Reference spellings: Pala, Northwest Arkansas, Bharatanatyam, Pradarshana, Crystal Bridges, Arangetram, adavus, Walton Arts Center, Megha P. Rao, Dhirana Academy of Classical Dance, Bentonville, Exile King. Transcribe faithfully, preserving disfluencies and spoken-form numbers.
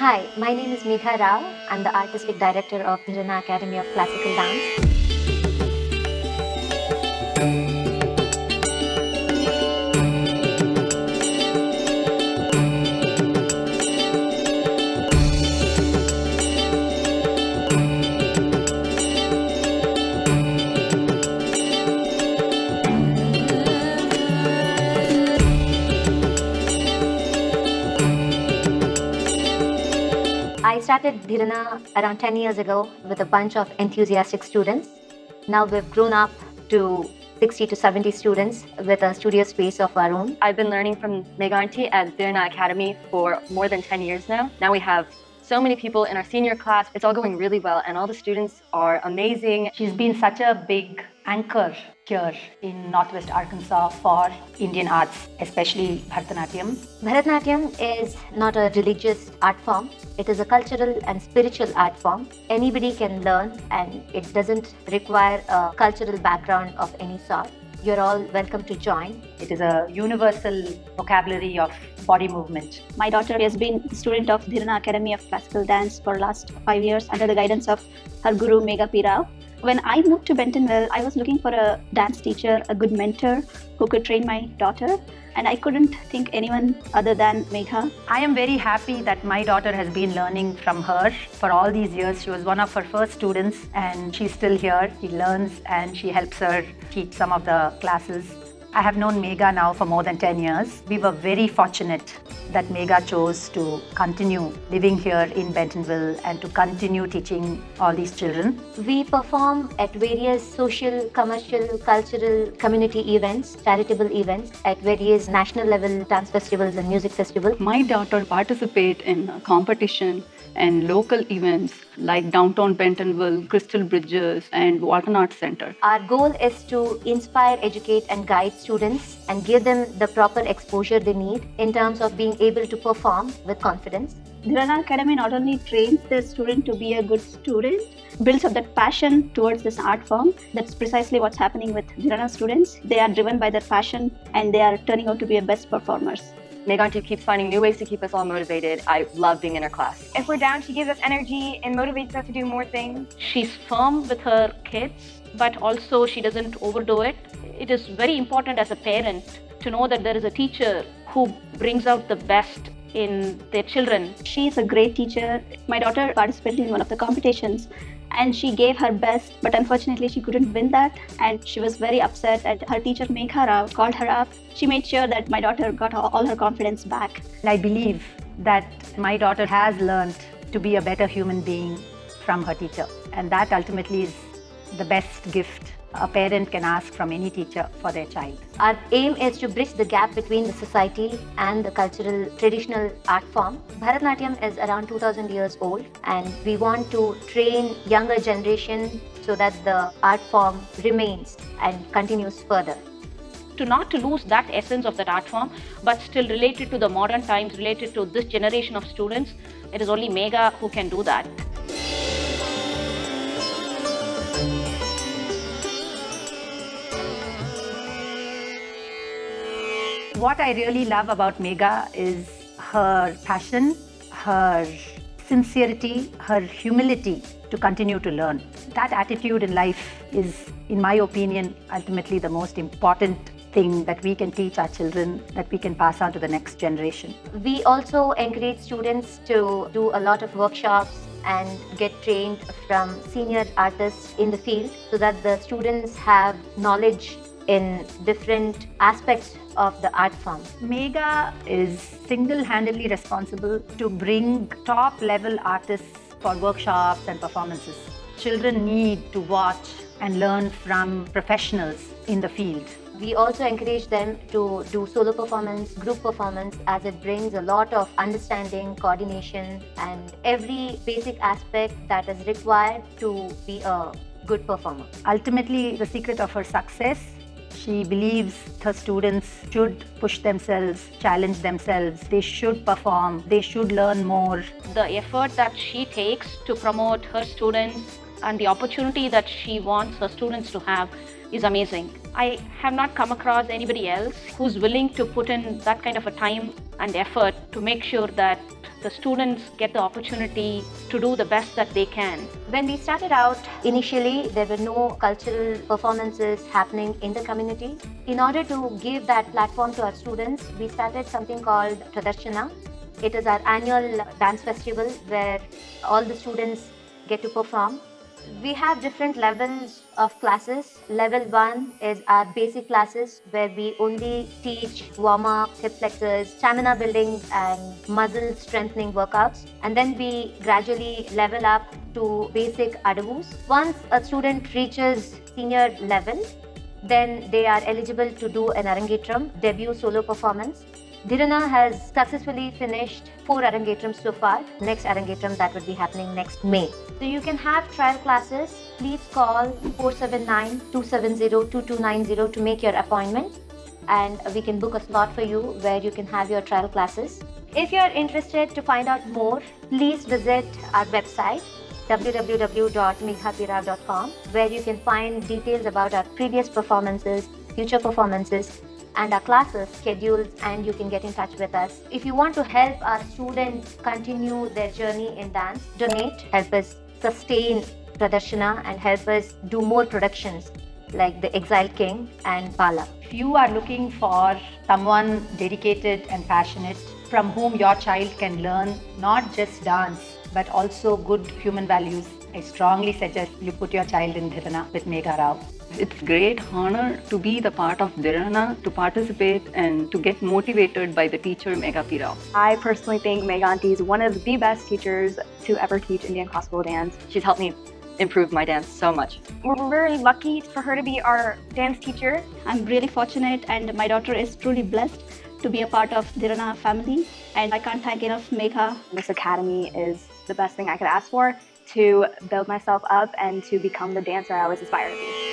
Hi, my name is Megha Rao. I'm the Artistic Director of Dhirana Academy of Classical Dance. I started Dhirana around ten years ago with a bunch of enthusiastic students. Now we've grown up to sixty to seventy students with a studio space of our own. I've been learning from Megha at Dhirana Academy for more than ten years now. Now we have so many people in our senior class. It's all going really well and all the students are amazing. She's been such a big anchor here in Northwest Arkansas for Indian arts, especially Bharatanatyam. Bharatanatyam is not a religious art form. It is a cultural and spiritual art form. Anybody can learn and it doesn't require a cultural background of any sort. You're all welcome to join. It is a universal vocabulary of body movement. My daughter has been a student of Dhirana Academy of Classical Dance for the last five years under the guidance of her guru Megha P. Rao. When I moved to Bentonville, I was looking for a dance teacher, a good mentor who could train my daughter, and I couldn't think anyone other than Megha. I am very happy that my daughter has been learning from her for all these years. She was one of her first students and she's still here. She learns and she helps her teach some of the classes. I have known Megha now for more than ten years. We were very fortunate that Megha chose to continue living here in Bentonville and to continue teaching all these children. We perform at various social, commercial, cultural, community events, charitable events at various national level dance festivals and music festivals. My daughter participates in competition and local events like downtown Bentonville, Crystal Bridges and Walton Arts Center. Our goal is to inspire, educate and guide students and give them the proper exposure they need in terms of being able to perform with confidence. Dhirana Academy not only trains the student to be a good student, builds up that passion towards this art form. That's precisely what's happening with Dhirana students. They are driven by their passion and they are turning out to be the best performers. Megha keeps finding new ways to keep us all motivated. I love being in her class. If we're down, she gives us energy and motivates us to do more things. She's firm with her kids, but also she doesn't overdo it. It is very important as a parent to know that there is a teacher who brings out the best in their children. She's a great teacher. My daughter participated in one of the competitions and she gave her best, but unfortunately she couldn't win that and she was very upset, and her teacher Megha Rao called her up. She made sure that my daughter got all her confidence back. I believe that my daughter has learned to be a better human being from her teacher, and that ultimately is the best gift a parent can ask from any teacher for their child. Our aim is to bridge the gap between the society and the cultural traditional art form. Bharatanatyam is around two thousand years old and we want to train younger generation so that the art form remains and continues further. To not to lose that essence of that art form, but still related to the modern times, related to this generation of students, it is only Megha who can do that. What I really love about Megha is her passion, her sincerity, her humility to continue to learn. That attitude in life is, in my opinion, ultimately the most important thing that we can teach our children, that we can pass on to the next generation. We also encourage students to do a lot of workshops and get trained from senior artists in the field so that the students have knowledge in different aspects of the art form. Megha is single-handedly responsible to bring top-level artists for workshops and performances. Children need to watch and learn from professionals in the field. We also encourage them to do solo performance, group performance, as it brings a lot of understanding, coordination, and every basic aspect that is required to be a good performer. Ultimately, the secret of her success, she believes her students should push themselves, challenge themselves, they should perform, they should learn more. The effort that she takes to promote her students and the opportunity that she wants her students to have is amazing. I have not come across anybody else who's willing to put in that kind of a time and effort to make sure that the students get the opportunity to do the best that they can. When we started out, initially there were no cultural performances happening in the community. In order to give that platform to our students, we started something called Pradarshana. It is our annual dance festival where all the students get to perform. We have different levels of classes. Level one is our basic classes where we only teach warm-up, hip flexors, stamina building and muscle strengthening workouts. And then we gradually level up to basic adavus. Once a student reaches senior level, then they are eligible to do an Arangetram debut solo performance. Dhirana has successfully finished four Arangetrams so far. Next Arangetram, that would be happening next May. So you can have trial classes. Please call four seven nine, two seven zero, two two nine zero to make your appointment, and we can book a slot for you where you can have your trial classes. If you're interested to find out more, please visit our website w w w dot megha p rao dot com, where you can find details about our previous performances, future performances, and our classes, schedules, and you can get in touch with us. If you want to help our students continue their journey in dance, donate, help us sustain Pradarshana, and help us do more productions like the Exile King and Pala. If you are looking for someone dedicated and passionate from whom your child can learn not just dance but also good human values, I strongly suggest you put your child in Dhirana with Megha Rao. It's a great honor to be the part of Dhirana, to participate and to get motivated by the teacher Megha P. Rao. I personally think Megha Aunty is one of the best teachers to ever teach Indian classical dance. She's helped me improve my dance so much. We're very lucky for her to be our dance teacher. I'm really fortunate, and my daughter is truly blessed to be a part of Dhirana family, and I can't thank enough Megha. This academy is the best thing I could ask for to build myself up and to become the dancer I always aspired to be.